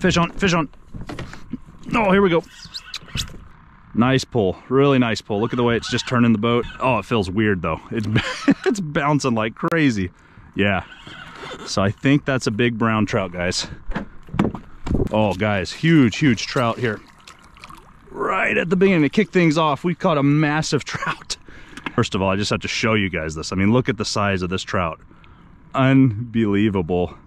Fish on. Oh, here we go. Nice pull, really nice pull. Look at the way it's just turning the boat. Oh, it feels weird though. It's bouncing like crazy. Yeah, so I think that's a big brown trout, guys. Oh guys, huge trout here. Right at the beginning to kick things off, we caught a massive trout. First of all, I just have to show you guys this. I mean, look at the size of this trout. Unbelievable.